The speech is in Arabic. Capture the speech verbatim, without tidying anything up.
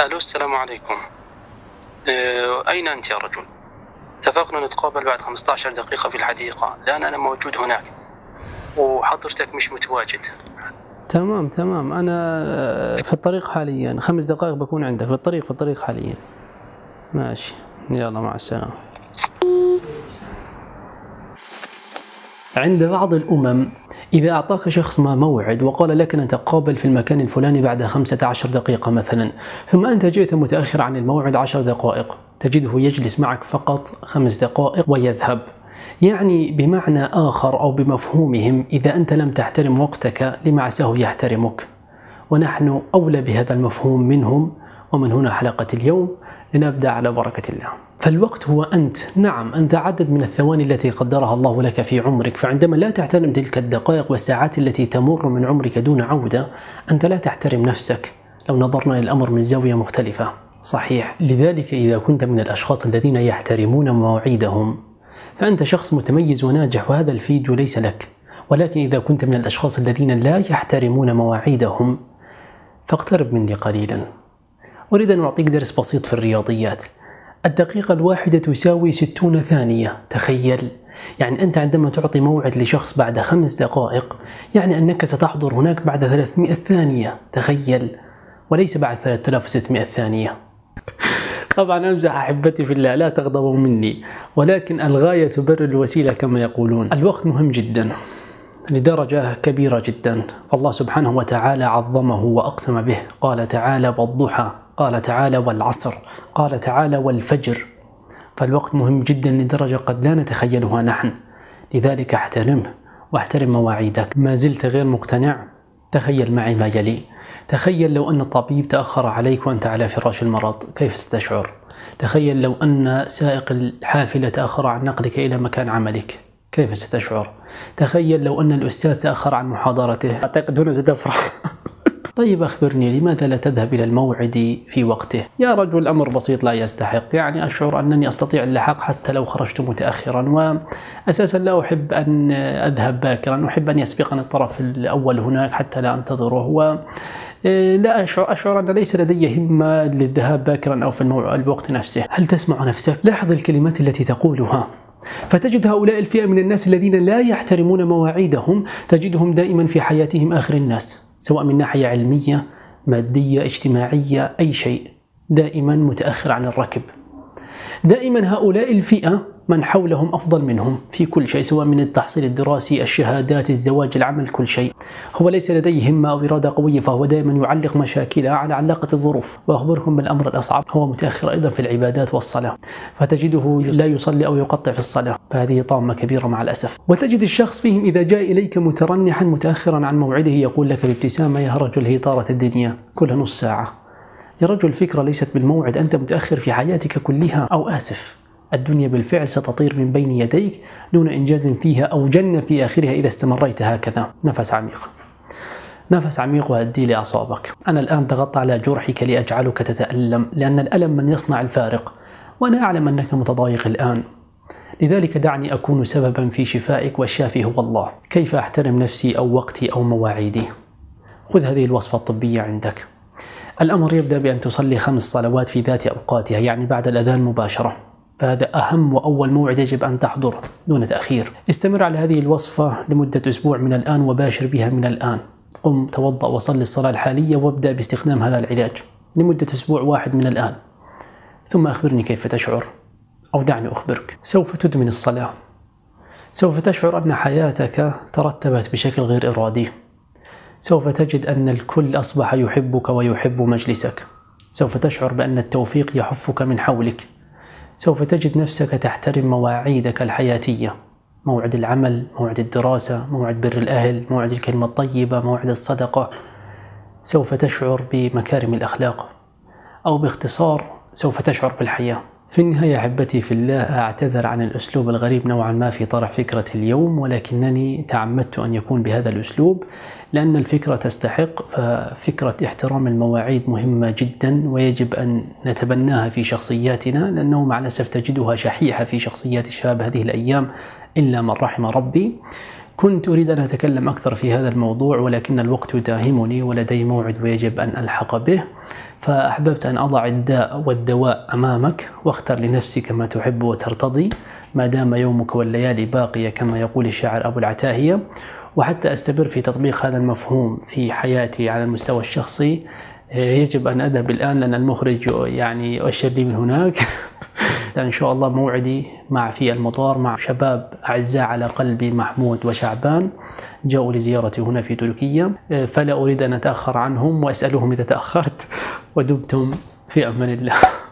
الو السلام عليكم. أه اين انت يا رجل؟ اتفقنا نتقابل بعد خمسة عشر دقيقة في الحديقة، لان انا موجود هناك وحضرتك مش متواجد. تمام تمام، انا في الطريق حاليا، خمس دقائق بكون عندك. في الطريق في الطريق حاليا. ماشي، يلا مع السلامة. عند بعض الأمم إذا أعطاك شخص ما موعد وقال لك نتقابل في المكان الفلاني بعد خمسة عشر دقيقة مثلا، ثم أنت جئت متأخر عن الموعد عشر دقائق، تجده يجلس معك فقط خمس دقائق ويذهب. يعني بمعنى آخر أو بمفهومهم، إذا أنت لم تحترم وقتك لمعسه يحترمك، ونحن أولى بهذا المفهوم منهم. ومن هنا حلقة اليوم، لنبدأ على بركة الله. فالوقت هو أنت، نعم أنت عدد من الثواني التي قدرها الله لك في عمرك، فعندما لا تحترم تلك الدقائق والساعات التي تمر من عمرك دون عودة، أنت لا تحترم نفسك لو نظرنا للأمر من زاوية مختلفة، صحيح. لذلك إذا كنت من الأشخاص الذين يحترمون مواعيدهم فأنت شخص متميز وناجح، وهذا الفيديو ليس لك. ولكن إذا كنت من الأشخاص الذين لا يحترمون مواعيدهم فاقترب مني قليلا. أريد أن أعطيك درس بسيط في الرياضيات. الدقيقة الواحدة تساوي ستين ثانية، تخيل. يعني أنت عندما تعطي موعد لشخص بعد خمس دقائق يعني أنك ستحضر هناك بعد ثلاثمئة ثانية، تخيل، وليس بعد ثلاثة آلاف وستمئة ثانية. طبعا أمزح أحبتي في الله، لا تغضبوا مني، ولكن الغاية تبرر الوسيلة كما يقولون. الوقت مهم جدا لدرجة كبيرة جدا، فالله سبحانه وتعالى عظمه وأقسم به. قال تعالى والضحى، قال تعالى والعصر، قال تعالى والفجر. فالوقت مهم جدا لدرجة قد لا نتخيلها نحن، لذلك احترمه واحترم مواعيدك. ما زلت غير مقتنع؟ تخيل معي ما يلي. تخيل لو أن الطبيب تأخر عليك وأنت على فراش المرض، كيف ستشعر؟ تخيل لو أن سائق الحافلة تأخر عن نقلك إلى مكان عملك، كيف ستشعر؟ تخيل لو أن الأستاذ تأخر عن محاضرته، أعتقد هنا ستفرح. طيب أخبرني، لماذا لا تذهب إلى الموعد في وقته؟ يا رجل الأمر بسيط لا يستحق، يعني أشعر أنني أستطيع اللحاق حتى لو خرجت متأخرا، وأساسا لا أحب أن أذهب باكرا، أحب أن يسبقني الطرف الأول هناك حتى لا أنتظره، ولا أشعر, أشعر أن ليس لدي همة للذهاب باكرا أو في الوقت نفسه. هل تسمع نفسك؟ لاحظ الكلمات التي تقولها، فتجد هؤلاء الفئة من الناس الذين لا يحترمون مواعيدهم تجدهم دائما في حياتهم آخر الناس، سواء من ناحية علمية، مادية، اجتماعية، أي شيء، دائما متأخر عن الركب. دائما هؤلاء الفئة من حولهم أفضل منهم في كل شيء، سواء من التحصيل الدراسي، الشهادات، الزواج، العمل، كل شيء. هو ليس لديه همة أو إرادة قوية، فهو دائما يعلق مشاكله على علاقة الظروف. وأخبركم بالأمر الأصعب، هو متأخر أيضا في العبادات والصلاة، فتجده لا يصلي أو يقطع في الصلاة، فهذه طامة كبيرة مع الأسف. وتجد الشخص فيهم إذا جاء إليك مترنحا متأخرا عن موعده يقول لك بابتسامة يا رجل هي طارت الدنيا، كلها نص ساعة. يا رجل الفكرة ليست بالموعد، أنت متأخر في حياتك كلها، أو آسف، الدنيا بالفعل ستطير من بين يديك دون إنجاز فيها أو جنة في آخرها إذا استمريت هكذا. نفس عميق، نفس عميق، وهدي لأعصابك. أنا الآن ضغطت على جرحك لأجعلك تتألم، لأن الألم من يصنع الفارق، وأنا أعلم أنك متضايق الآن، لذلك دعني أكون سببا في شفائك، والشافي هو الله. كيف أحترم نفسي أو وقتي أو مواعيدي؟ خذ هذه الوصفة الطبية عندك. الأمر يبدأ بأن تصلي خمس صلوات في ذات أوقاتها، يعني بعد الأذان مباشرة، فهذا أهم وأول موعد يجب أن تحضره دون تأخير. استمر على هذه الوصفة لمدة أسبوع من الآن، وباشر بها من الآن. قم توضأ وصلي الصلاة الحالية، وابدأ باستخدام هذا العلاج لمدة أسبوع واحد من الآن، ثم أخبرني كيف تشعر، أو دعني أخبرك. سوف تدمن الصلاة، سوف تشعر أن حياتك ترتبت بشكل غير إرادي، سوف تجد أن الكل أصبح يحبك ويحب مجلسك، سوف تشعر بأن التوفيق يحفك من حولك، سوف تجد نفسك تحترم مواعيدك الحياتية، موعد العمل، موعد الدراسة، موعد بر الأهل، موعد الكلمة الطيبة، موعد الصدقة، سوف تشعر بمكارم الأخلاق، أو باختصار سوف تشعر بالحياة. في النهاية أحبتي في الله، أعتذر عن الأسلوب الغريب نوعا ما في طرح فكرة اليوم، ولكنني تعمدت أن يكون بهذا الأسلوب لأن الفكرة تستحق. ففكرة احترام المواعيد مهمة جدا، ويجب أن نتبناها في شخصياتنا، لأنه مع الأسف تجدها شحيحة في شخصيات الشباب هذه الأيام، إلا من رحم ربي. كنت أريد أن أتكلم أكثر في هذا الموضوع، ولكن الوقت يداهمني ولدي موعد ويجب أن ألحق به، فأحببت أن أضع الداء والدواء أمامك، واختر لنفسي كما تحب وترتضي ما دام يومك والليالي باقية كما يقول الشاعر أبو العتاهية. وحتى أستمر في تطبيق هذا المفهوم في حياتي على المستوى الشخصي يجب أن أذهب الآن لأن المخرج يعني يؤشر لي من هناك إن شاء الله موعدي مع في المطار مع شباب أعزاء على قلبي محمود وشعبان، جاءوا لزيارتي هنا في تركيا، فلا أريد أن أتأخر عنهم وأسألهم إذا تأخرت، ودمتم في أمان الله.